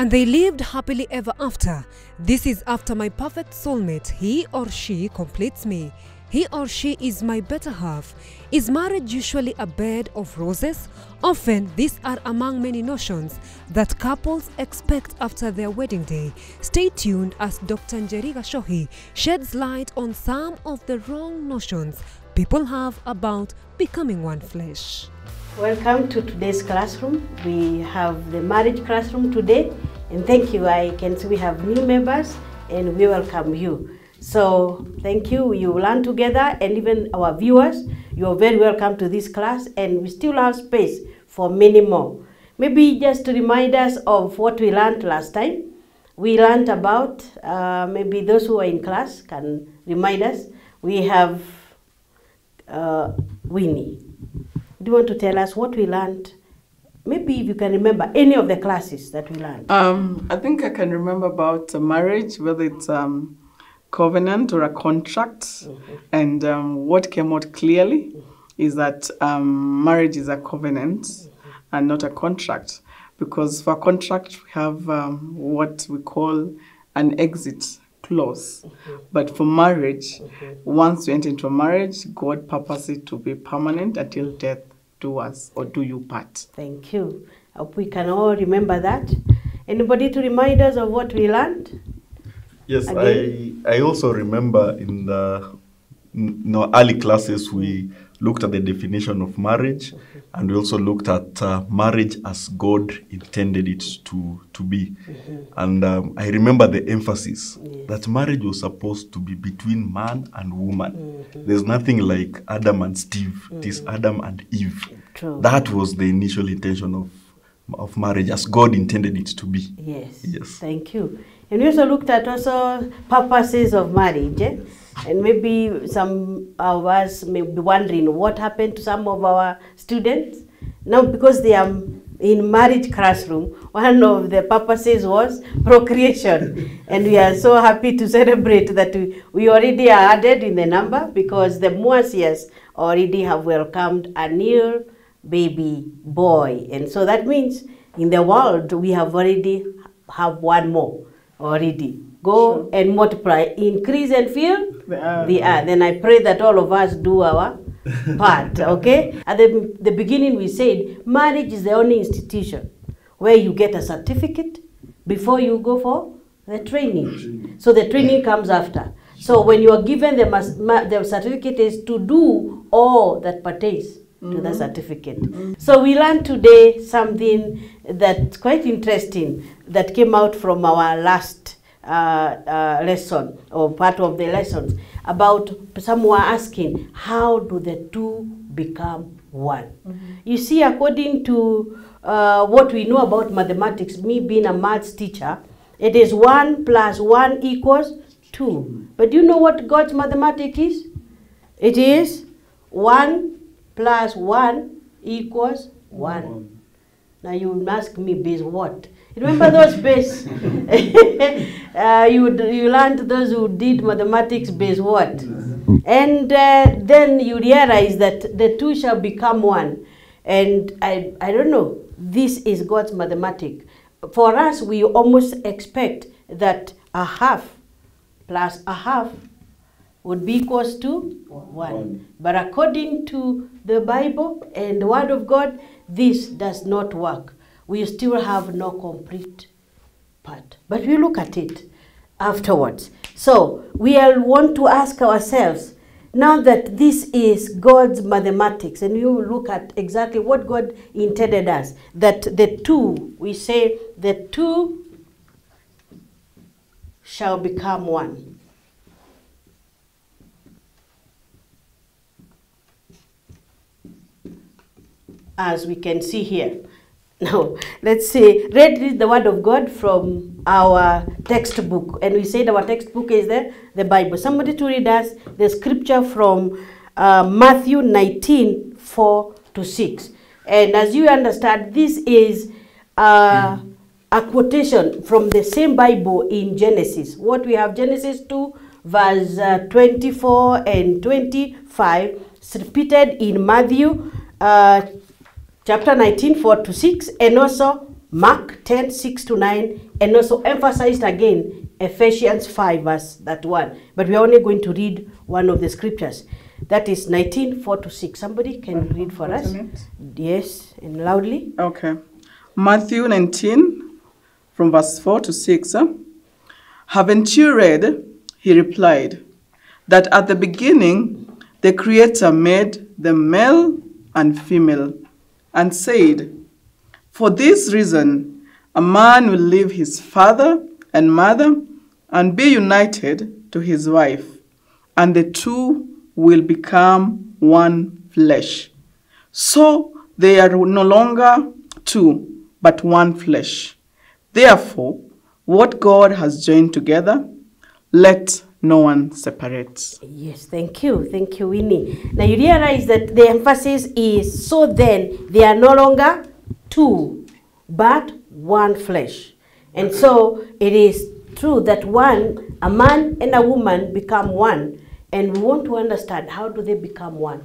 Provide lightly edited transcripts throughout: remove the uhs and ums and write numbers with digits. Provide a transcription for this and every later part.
And they lived happily ever after. This is after my perfect soulmate. He or she completes me. He or she is my better half. Is marriage usually a bed of roses? Often, these are among many notions that couples expect after their wedding day. Stay tuned as Dr. Njeri Gachohi sheds light on some of the wrong notions people have about becoming one flesh. Welcome to today's classroom. We have the marriage classroom today, and thank you. I can see we have new members, and we welcome you. So thank you, you learn together, and even our viewers, you're very welcome to this class, and we still have space for many more. Maybe just to remind us of what we learned last time. We learned about, maybe those who are in class can remind us, we have Winnie. Do you want to tell us what we learned? Maybe if you can remember any of the classes that we learned. I think I can remember about marriage, whether it's covenant or a contract, and what came out clearly is that marriage is a covenant and not a contract, because for a contract we have what we call an exit clause, but for marriage, once you enter into a marriage, God purposes it to be permanent until death do us or do you part. Thank you. I hope we can all remember that. Anybody to remind us of what we learned? Yes, again? I also remember in the early classes we looked at the definition of marriage, and we also looked at marriage as God intended it to be. And I remember the emphasis that marriage was supposed to be between man and woman. There's nothing like Adam and Steve. It is Adam and Eve. True. That was the initial intention of marriage as God intended it to be. Yes. Yes. Thank you. And we also looked at purposes of marriage, eh? Yes. And maybe some of us may be wondering what happened to some of our students. Now, because they are in marriage classroom, one of the purposes was procreation. And we are so happy to celebrate that we already are added in the number, because the Muasias already have welcomed a new baby boy. And so that means in the world, we have already have one more. Already. Go and multiply, increase and fill the earth. Then I pray that all of us do our part, okay? At the beginning we said, marriage is the only institution where you get a certificate before you go for the training. So the training comes after. So when you are given the certificate is to do all that pertains to the certificate. So we learned today something that's quite interesting that came out from our last lesson, or part of the lessons, about someone asking, how do the two become one? You see, according to what we know about mathematics, me being a maths teacher, it is 1 + 1 = 2. But do you know what God's mathematics is? It is 1 + 1 = 1. Now you would ask me, base what? Remember those base? You learned those who did mathematics base what? And then you realize that the two shall become one. And I don't know, this is God's mathematics. For us, we almost expect that a half plus a half would be equals to 1. But according to the Bible and the Word of God, this does not work. We still have no complete part. But we look at it afterwards. So we all want to ask ourselves, now that this is God's mathematics, and you look at exactly what God intended us, that the two, we say, the two shall become one. As we can see here. Now, let's see, read the Word of God from our textbook. And we said our textbook is the Bible. Somebody to read us the scripture from Matthew 19:4-6. And as you understand, this is a quotation from the same Bible in Genesis. What we have, Genesis 2, verse 24 and 25, repeated in Matthew chapter 19:4-6, and also Mark 10, 6 to 9, and also emphasized again Ephesians 5, verse that one. But we are only going to read one of the scriptures. That is 19, 4 to 6. Somebody can read for us. Yes, and loudly. Okay. Matthew 19, from verse 4 to 6. Haven't you read, he replied, that at the beginning the Creator made them male and female, and said, for this reason a man will leave his father and mother and be united to his wife, and the two will become one flesh. So they are no longer two, but one flesh. Therefore, what God has joined together, let no one separate. Yes, thank you. Thank you, Winnie. Now you realize that the emphasis is, so then they are no longer two, but one flesh. And so it is true that one, a man and a woman become one. And we want to understand, how do they become one?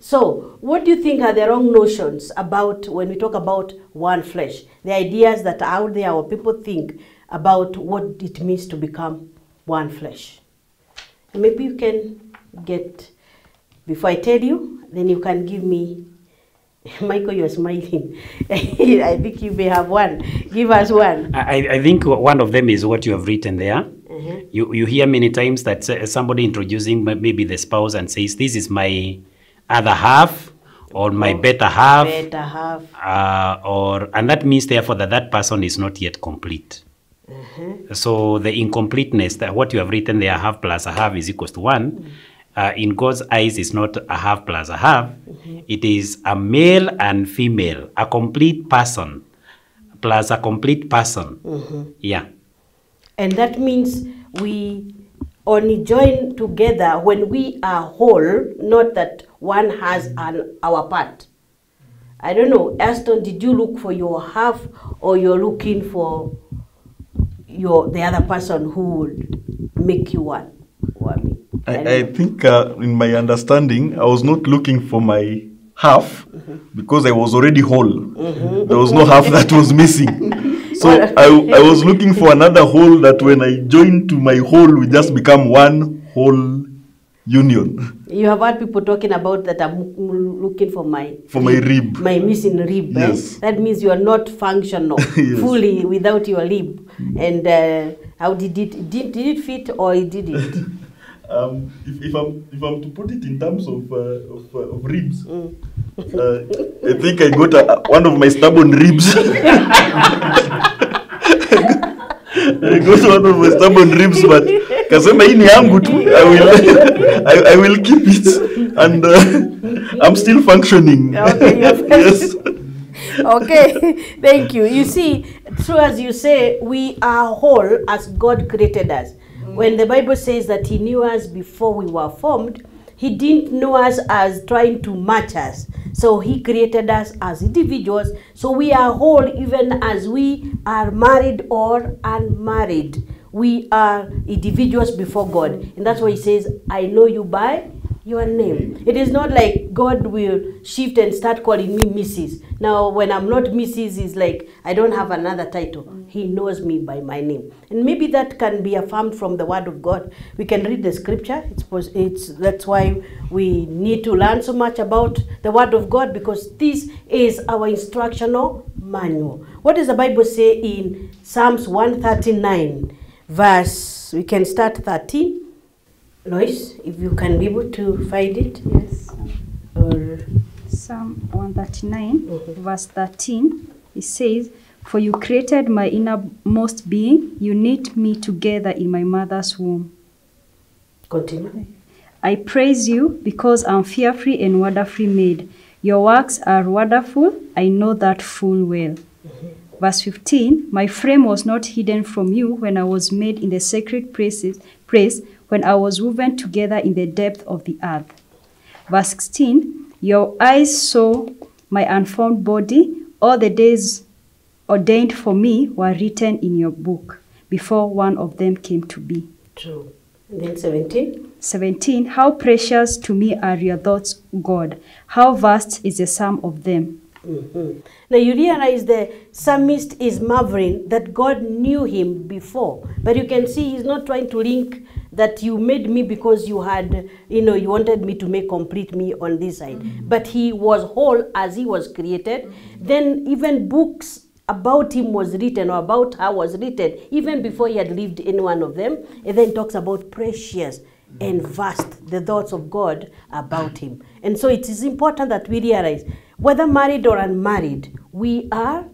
So what do you think are the wrong notions about when we talk about one flesh? The ideas that are out there, or people think about what it means to become one flesh. Maybe you can get, before I tell you, then you can give me, Michael, you're smiling. I think you may have one. Give us one. I think one of them is what you have written there. Mm-hmm. You hear many times that somebody introducing maybe the spouse and says, this is my other half, or my better half. Better half. And that means therefore that that person is not yet complete. Mm-hmm. So the incompleteness, that what you have written there, half plus a half is equals to one. Mm-hmm. In God's eyes, it's not a half plus a half. Mm-hmm. It is a male and female, a complete person, plus a complete person. Mm-hmm. Yeah. And that means we only join together when we are whole, not that one has an our part. I don't know, Aston, did you look for your half, or you're looking for the other person who would make you one? I think in my understanding, I was not looking for my half, mm-hmm, because I was already whole. Mm-hmm. There was no half that was missing. So I was looking for another whole, that when I join to my whole, we just become one whole union. You have heard people talking about that, I'm looking for my rib. My missing rib. Yes. Right? That means you are not functional yes, fully without your rib. And how did it fit, or it didn't? If I'm to put it in terms of ribs, mm, I think I got one of my stubborn ribs. I got one of my stubborn ribs, but kasema hii ni yangu tu, I will keep it, and I'm still functioning. Okay, yes. Okay, thank you. You see, true as you say, we are whole as God created us. When the Bible says that he knew us before we were formed, he didn't know us as trying to match us. So he created us as individuals. So we are whole even as we are married or unmarried. We are individuals before God. And that's why he says, I know you by your name. It is not like God will shift and start calling me Mrs. Now, when I'm not Mrs., it's like I don't have another title. He knows me by my name. And maybe that can be affirmed from the Word of God. We can read the Scripture. That's why we need to learn so much about the Word of God, because this is our instructional manual. What does the Bible say in Psalms 139, verse, we can start 13. Lois, if you can be able to find it. Yes. Or Psalm 139, mm-hmm, verse 13, it says, for you created my innermost being, you knit me together in my mother's womb. Continue. I praise you because I'm fearfully and wonderfully made. Your works are wonderful, I know that full well. Mm-hmm. Verse 15, my frame was not hidden from you when I was made in the sacred place, when I was woven together in the depth of the earth. Verse 16, your eyes saw my unformed body. All the days ordained for me were written in your book before one of them came to be. True. And then 17, how precious to me are your thoughts, God. How vast is the sum of them. Now you realize the psalmist is marveling that God knew him before, but you can see he's not trying to link that you made me because you had, you know, you wanted me to make complete me on this side. Mm-hmm. But he was whole as he was created. Mm-hmm. Then even books about him was written, or about her was written, even before he had lived in one of them. And then talks about precious and vast, the thoughts of God about him. And so it is important that we realize, whether married or unmarried, we are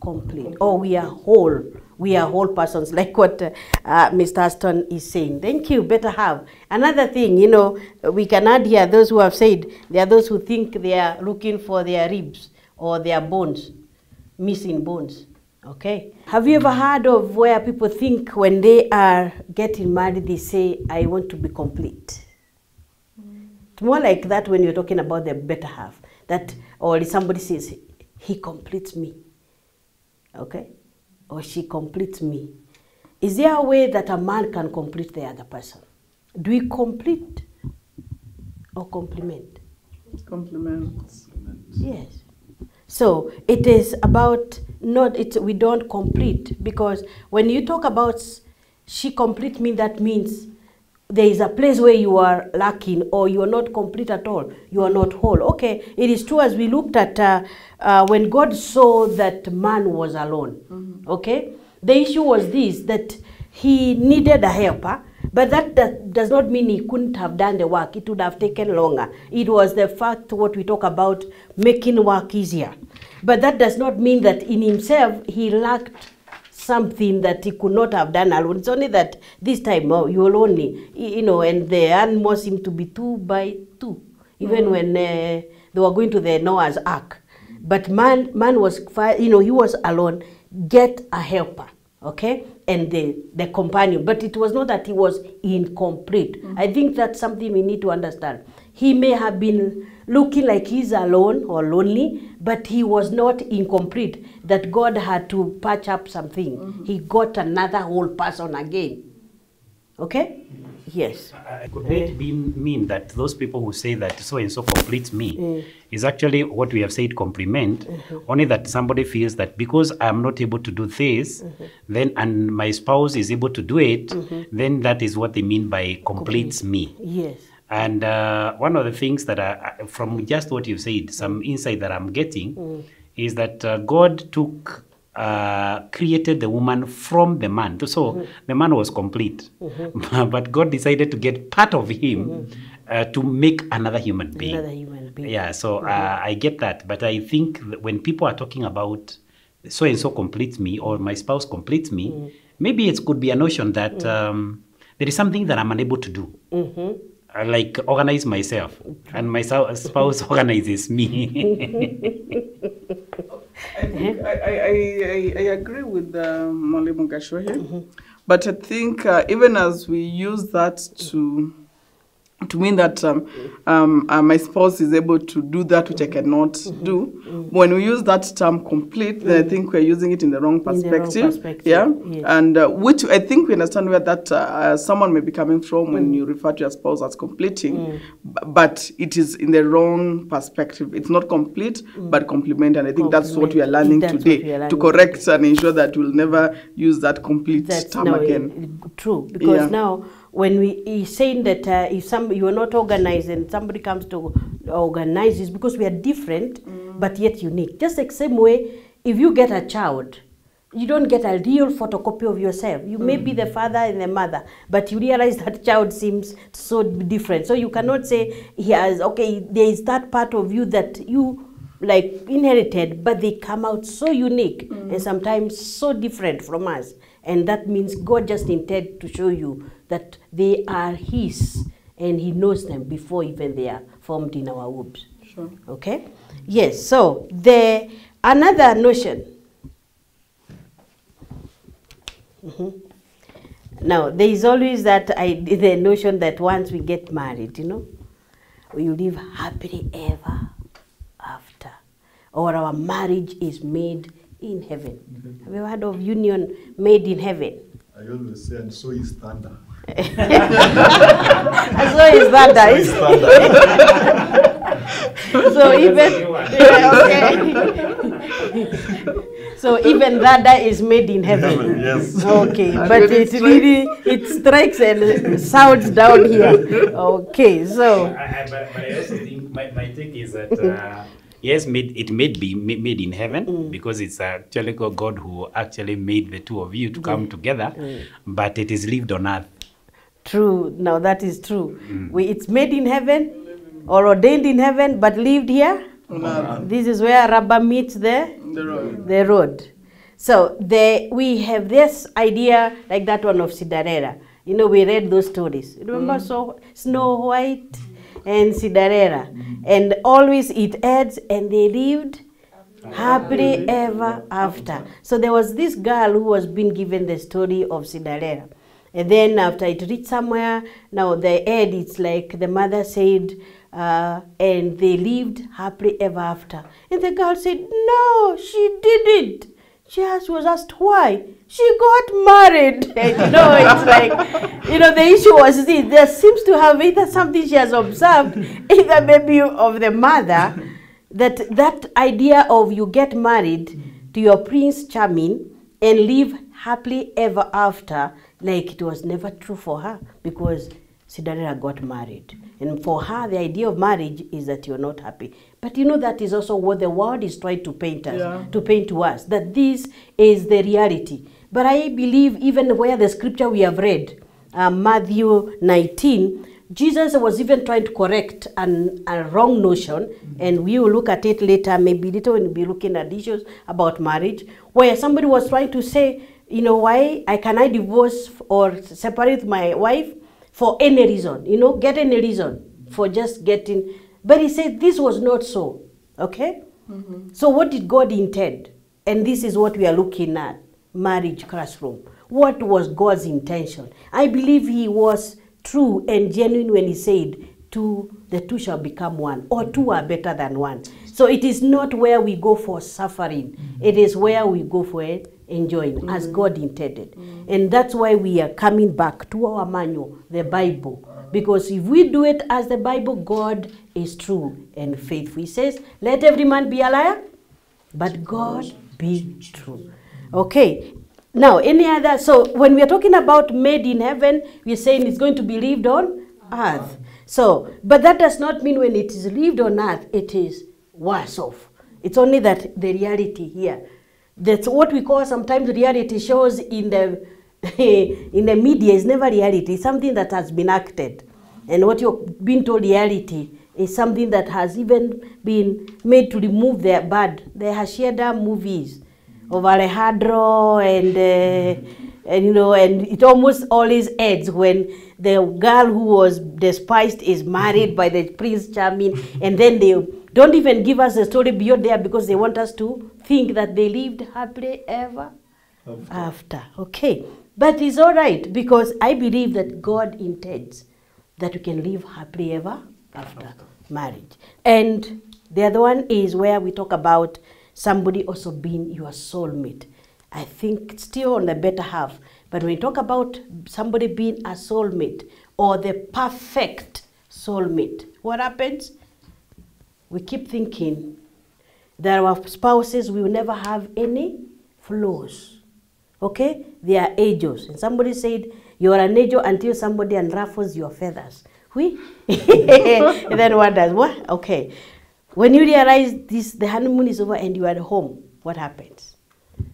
complete, or we are whole. We are whole persons, like what Mr. Aston is saying. Thank you, better have. Another thing, you know, we can add here, those who have said, there are those who think they are looking for their ribs or their bones, missing bones. Okay. Have you ever heard of where people think when they are getting married, they say, I want to be complete? Mm. It's more like that when you're talking about the better half. That, or somebody says, he completes me. Okay? Or she completes me. Is there a way that a man can complete the other person? Do we complete or compliment? Compliments. Yes. So it is about not, it's, we don't complete, because when you talk about she complete me, that means there is a place where you are lacking, or you are not complete at all. You are not whole. Okay, it is true, as we looked at when God saw that man was alone. Mm-hmm. Okay, the issue was this, that he needed a helper. But that does not mean he couldn't have done the work. It would have taken longer. It was the fact what we talk about, making work easier. But that does not mean that in himself he lacked something that he could not have done alone. It's only that this time, oh, you will only, you know, and the animals seem to be 2 by 2, even when they were going to the Noah's Ark. But man was, you know, he was alone. Get a helper. Okay, and the companion. But it was not that he was incomplete. Mm-hmm. I think that's something we need to understand. He may have been looking like he's alone or lonely, but he was not incomplete, that God had to patch up something. Mm-hmm. He got another whole person again. Okay? Yes. Could it mean that those people who say that so-and-so completes me is actually what we have said, compliment, only that somebody feels that because I'm not able to do this, then and my spouse is able to do it, then that is what they mean by completes me. Yes. And one of the things that I, from just what you've said, some insight that I'm getting is that God took... created the woman from the man. So the man was complete. But God decided to get part of him to make another human being. Yeah, so I get that. But I think that when people are talking about so-and-so completes me or my spouse completes me, maybe it could be a notion that there is something that I'm unable to do. Like organize myself, and my spouse organizes me. I agree with Malibungashua here, but I think even as we use that to mean that my spouse is able to do that which I cannot do, when we use that term complete, then I think we're using it in the wrong perspective. Yeah, yes. And which I think we understand where that someone may be coming from when you refer to your spouse as completing, but it is in the wrong perspective. It's not complete, but complement, and I think that's what we are learning today, to correct and ensure that we'll never use that complete term again. True, because now, when he's saying that if you are not organized and somebody comes to organize, it's because we are different, but yet unique. Just the same way, if you get a child, you don't get a real photocopy of yourself. You may be the father and the mother, but you realize that child seems so different. So you cannot say, he has, okay, there is that part of you that you like inherited, but they come out so unique and sometimes so different from us. And that means God just intended to show you that they are his, and he knows them before even they are formed in our wombs. Sure. Okay? Yes, so another notion. Now, there is always that the notion that once we get married, you know, we live happily ever after, or our marriage is made in heaven. Have you heard of union made in heaven? I always say, and so is thunder. And so is thunder. So even so even that is made in heaven. Yes. Okay, but it really it strikes and sounds down here. Okay, so. But I also think my take is that. Yes, it may be made in heaven because it's actually God who actually made the two of you to come together, but it is lived on earth. True. Now that is true. It's made in heaven or ordained in heaven, but lived here. This is where rubber meets the road. So we have this idea like that one of Cinderella. You know, we read those stories. Remember, so Snow White and Cinderella, and always it adds, and they lived happily ever after. So there was this girl who was being given the story of Cinderella, and then after it reached somewhere, now the end, it's like the mother said, and they lived happily ever after. And the girl said, no, she didn't. She was asked why. She got married. And, you know, it's like, you know, the issue was this. There seems to have either something she has observed, either maybe of the mother, that idea of you get married to your Prince Charming and live happily ever after, like it was never true for her because Cinderella got married. And for her, the idea of marriage is that you're not happy. But you know, that is also what the world is trying to paint us, to paint to us, that this is the reality. But I believe even where the scripture we have read, Matthew 19, Jesus was even trying to correct a wrong notion, and we will look at it later, maybe later when we'll be looking at issues about marriage, where somebody was trying to say, you know, why can I divorce or separate my wife? For any reason, you know, get any reason for just getting. But he said this was not so, okay? So what did God intend? And this is what we are looking at, Marriage Classroom. What was God's intention? I believe he was true and genuine when he said, the two shall become one, or two are better than one. So it is not where we go for suffering. It is where we go for enjoying, as God intended. And that's why we are coming back to our manual, the Bible. Because if we do it as the Bible, God is true and faithful. He says, let every man be a liar, but God be true. Okay. Now, so when we are talking about made in heaven, we're saying it's going to be lived on earth. So, but that does not mean when it is lived on earth, it is worse off. It's only that the reality here. That's what we call sometimes reality shows in the media is never reality. It's something that has been acted. And what you're being told reality is something that has even been made to remove their bad. The Hashida movies of Alejandro and you know, and it almost always ends when the girl who was despised is married by the Prince Charming, and then they don't even give us the story beyond there because they want us to think that they lived happily ever after. Okay, but it's all right because I believe that God intends that we can live happily ever after marriage. And the other one is where we talk about somebody also being your soulmate. I think still on the better half. But when we talk about somebody being a soulmate or the perfect soulmate, what happens? We keep thinking that our spouses will never have any flaws. Okay? They are angels. And somebody said, you are an angel until somebody unruffles your feathers. We? And then what does? What? Okay. When you realize this, the honeymoon is over and you are at home, what happens?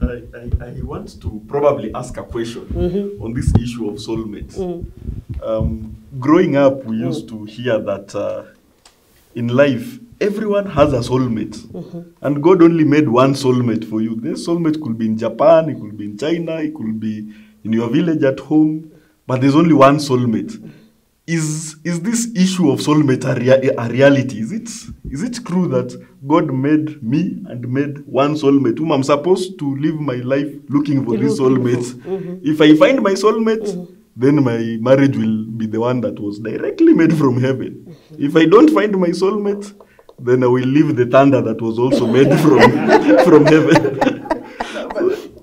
I want to probably ask a question on this issue of soulmates. Growing up, we used to hear that in life, everyone has a soulmate. And God only made one soulmate for you. This soulmate could be in Japan, it could be in China, it could be in your village at home. But there's only one soulmate. Is this issue of soulmate a reality? Is it true that God made me and made one soulmate whom I'm supposed to live my life looking for this soulmate? If I find my soulmate, then my marriage will be the one that was directly made from heaven. If I don't find my soulmate, then I will leave the thunder that was also made from heaven.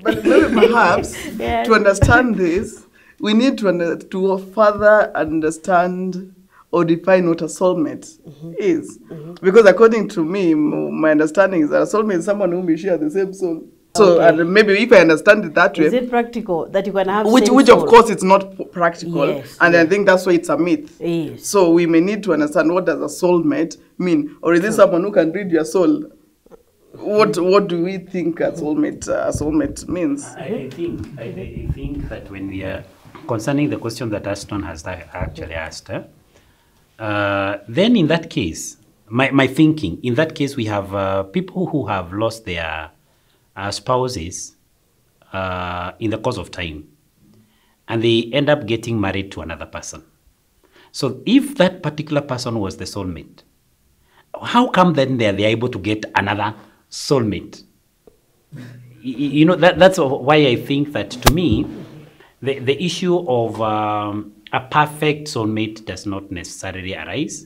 But perhaps to understand this, we need to further understand or define what a soulmate is. Because according to me, my understanding is that a soulmate is someone whom you share the same soul. So and maybe if I understand it that way. Is it practical that you can have which of course it's not practical. Yes, and yes. I think that's why it's a myth. Yes. So we may need to understand, what does a soulmate mean? Or is this someone who can read your soul? What do we think a soulmate means? I think that when we are concerning the question that Aston has actually asked, then in that case, my thinking, in that case we have people who have lost their spouses in the course of time, and they end up getting married to another person. So if that particular person was the soulmate, how come then they're able to get another soulmate? You know, that's why I think that, to me, the issue of a perfect soulmate does not necessarily arise.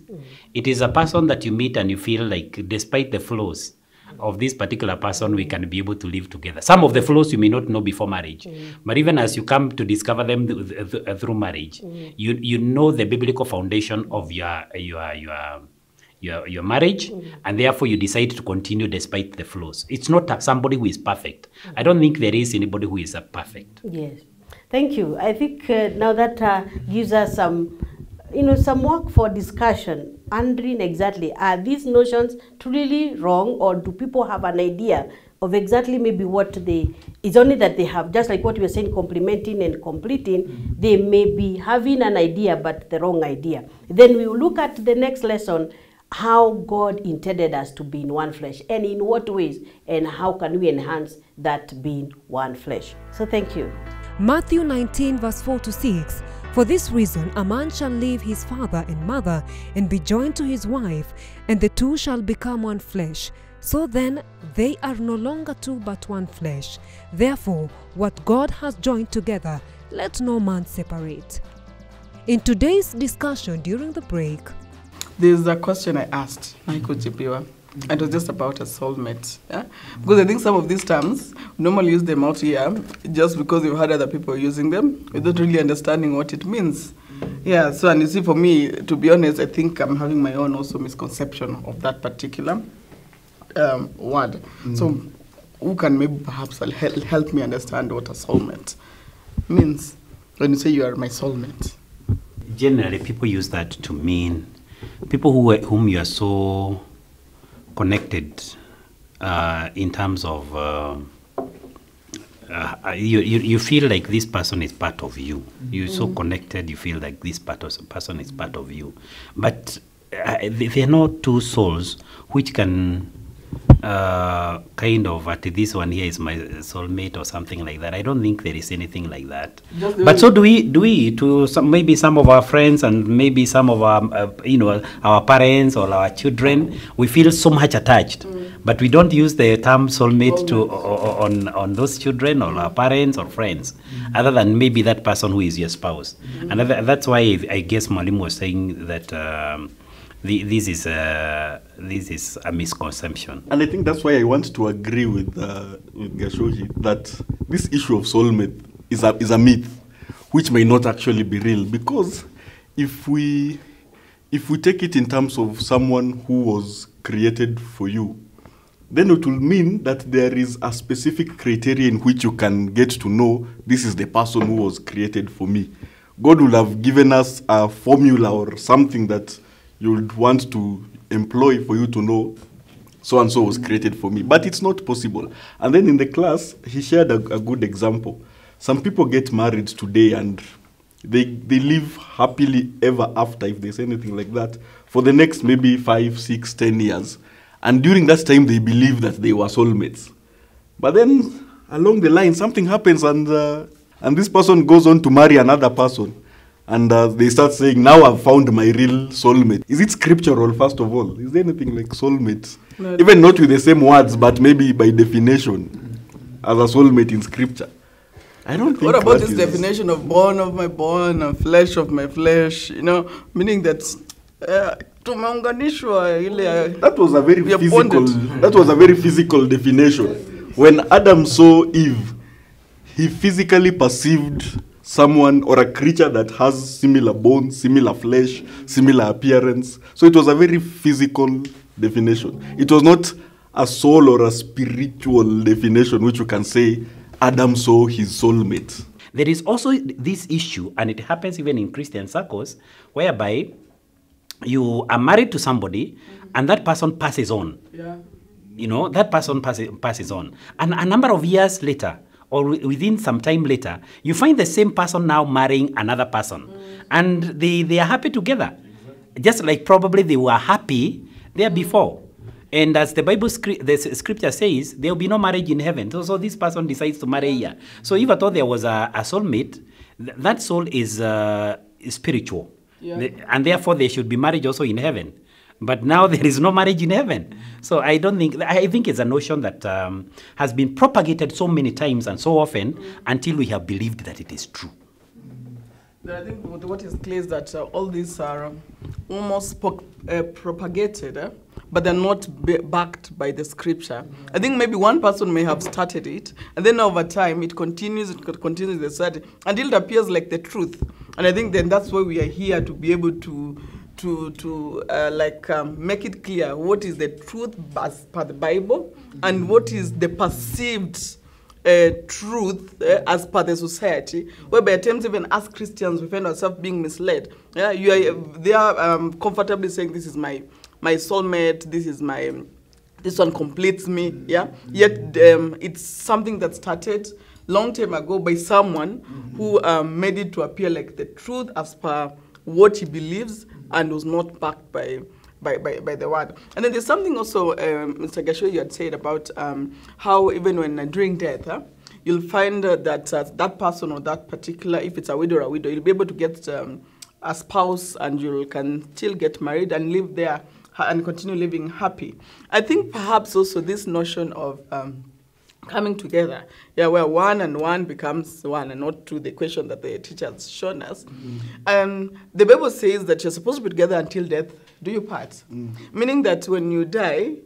It is a person that you meet and you feel like, despite the flaws of this particular person, we can be able to live together. Some of the flaws you may not know before marriage, but even as you come to discover them through marriage, you know the biblical foundation of your marriage, and therefore you decide to continue despite the flaws. It's not somebody who is perfect. I don't think there is anybody who is perfect. Yes, thank you. I think now that gives us some, some work for discussion, wondering exactly, are these notions truly wrong, or do people have an idea of exactly maybe what they, it's only that they have, just like what we were saying, complementing and completing, they may be having an idea but the wrong idea. Then we will look at the next lesson, how God intended us to be in one flesh, and in what ways, and how can we enhance that being one flesh. So thank you. Matthew 19 verse 4 to 6. For this reason a man shall leave his father and mother and be joined to his wife, and the two shall become one flesh. So then they are no longer two but one flesh. Therefore what God has joined together, let no man separate. In today's discussion during the break, there's a question I asked Michael Tipewa. It was just about a soulmate. Yeah? Because I think some of these terms, normally use them out here just because you've heard other people using them without really understanding what it means. Yeah, so, and you see, for me, to be honest, I think I'm having my own also misconception of that particular word. So who can maybe perhaps help me understand what a soulmate means? When you say you are my soulmate. Generally, people use that to mean people whom you are so connected in terms of you feel like this person is part of you. You're so connected, you feel like this person is part of you. But they're not two souls which can kind of, this one here is my soulmate or something like that. I don't think there is anything like that. But so do we to some, maybe some of our friends, and maybe some of our, our parents or our children, we feel so much attached. But we don't use the term soulmate to on those children or our parents or friends, other than maybe that person who is your spouse. And that's why I guess Malim was saying that this is a misconception. And I think that's why I want to agree with Gashoji that this issue of soulmate is a myth, which may not actually be real. Because if we take it in terms of someone who was created for you, then it will mean that there is a specific criteria in which you can get to know this is the person who was created for me. God would have given us a formula or something that you would want to employ for you to know so-and-so was created for me. But it's not possible. And then in the class, he shared a good example. Some people get married today and they live happily ever after, if there's anything like that, for the next maybe 5, 6, 10 years. And during that time, they believe that they were soulmates. But then along the line, something happens, and this person goes on to marry another person. And they start saying, now I've found my real soulmate. Is it scriptural, first of all? Is there anything like soulmate? No. Even not with the same words, but maybe by definition as a soulmate in scripture. I don't think. What about this definition of bone of my bone and flesh of my flesh? You know, meaning that that was a very physical. Bonded. That was a very physical definition. When Adam saw Eve, he physically perceived someone or a creature that has similar bones, similar flesh, similar appearance. So it was a very physical definition. It was not a soul or a spiritual definition, which you can say Adam saw his soulmate. There is also this issue, and it happens even in Christian circles, whereby you are married to somebody, mm-hmm. and that person passes on. Yeah. You know, that person passes on. And a number of years later, or within some time later, you find the same person now marrying another person. Mm. And they are happy together. Just like probably they were happy there before. And as the Bible, the scripture says, there will be no marriage in heaven. So this person decides to marry here. So even though there was a soulmate, that soul is spiritual. Yeah. And therefore there should be marriage also in heaven. But now there is no marriage in heaven. So I think it's a notion that has been propagated so many times and so often until we have believed that it is true. I think what is clear is that all these are almost propagated, but they're not backed by the scripture. I think maybe one person may have started it, and then over time it continues the study until it appears like the truth. And I think then that's why we are here, to be able to make it clear what is the truth as per the Bible and what is the perceived truth as per the society, whereby at times even as Christians we find ourselves being misled. Yeah, they are comfortably saying this is my soulmate, this one completes me. Yeah, yet it's something that started long time ago by someone who made it to appear like the truth as per what he believes, and was not backed by the word. And then there's something also, Mr. Gachohi, you had said about how even when during death, you'll find that person or that particular, if it's a widow or a widow, you'll be able to get a spouse, and you can still get married and live there and continue living happy. I think perhaps also this notion of coming together, yeah, where one and one becomes one, and not to the equation that the teacher has shown us. Mm-hmm. The Bible says that you're supposed to be together until death do you part. Mm-hmm. Meaning that when you die,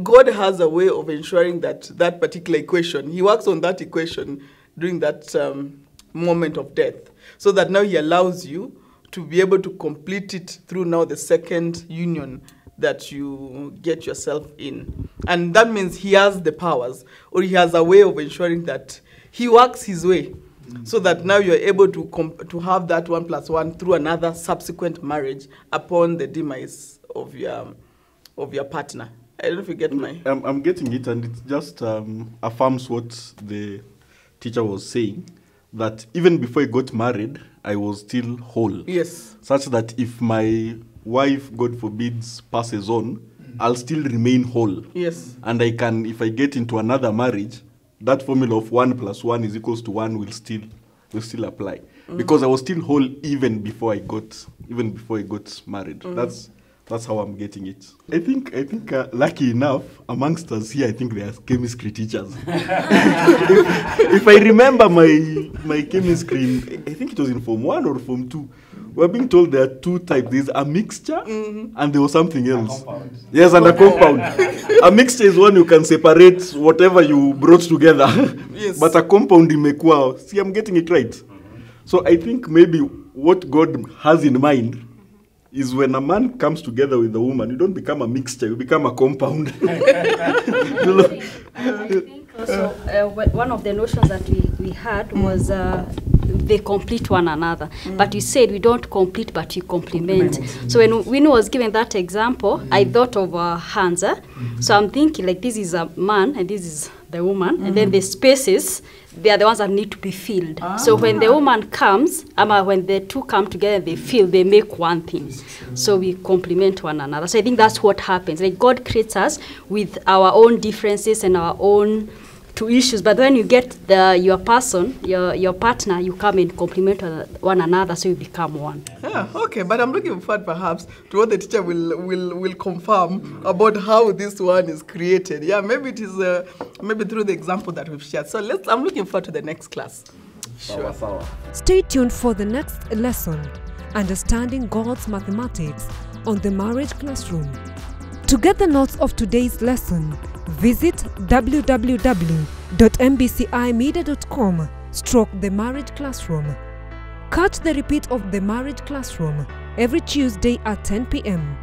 God has a way of ensuring that particular equation, he works on that equation during that moment of death, so that now he allows you to be able to complete it through now the second union that you get yourself in. And that means he has the powers, or he has a way of ensuring that he works his way, so that now you're able to have that 1+1 through another subsequent marriage upon the demise of your partner. I don't know if you get my... I'm getting it, and it just affirms what the teacher was saying, that even before I got married, I was still whole. Yes. Such that if my wife, God forbids, passes on, I'll still remain whole. Yes. And I can, if I get into another marriage, that formula of 1+1=1 will still apply, because I was still whole even before I got married. That's how I'm getting it. I think lucky enough, amongst us here, I think there are chemistry teachers. if I remember my chemistry, I think it was in Form 1 or Form 2, we're being told there are two types. There's a mixture, and there was something else. Yes, and a compound. A mixture is one you can separate whatever you brought together. Yes. But a compound in Mekua, see, I'm getting it right. So I think maybe what God has in mind is when a man comes together with a woman, you don't become a mixture, you become a compound. I think also one of the notions that we had was they complete one another. But you said we don't complete, but you complement. So when Winnie was giving that example, I thought of Hansa. So I'm thinking like this is a man and this is the woman, and then the spaces, they are the ones that need to be filled. So when the woman comes, when the two come together, they fill, they make one thing. So we complement one another. So I think that's what happens. Like God creates us with our own differences and our own issues, but when you get your partner, you come and complement one another, so you become one. Yeah, okay, but I'm looking forward perhaps to what the teacher will confirm about how this one is created. Yeah, maybe it is maybe through the example that we've shared. So I'm looking forward to the next class. Sure. Stay tuned for the next lesson, Understanding God's Mathematics, on the Marriage Classroom. To get the notes of today's lesson, visit www.mbcimedia.com. / The Marriage Classroom. Catch the repeat of The Marriage Classroom every Tuesday at 10 p.m.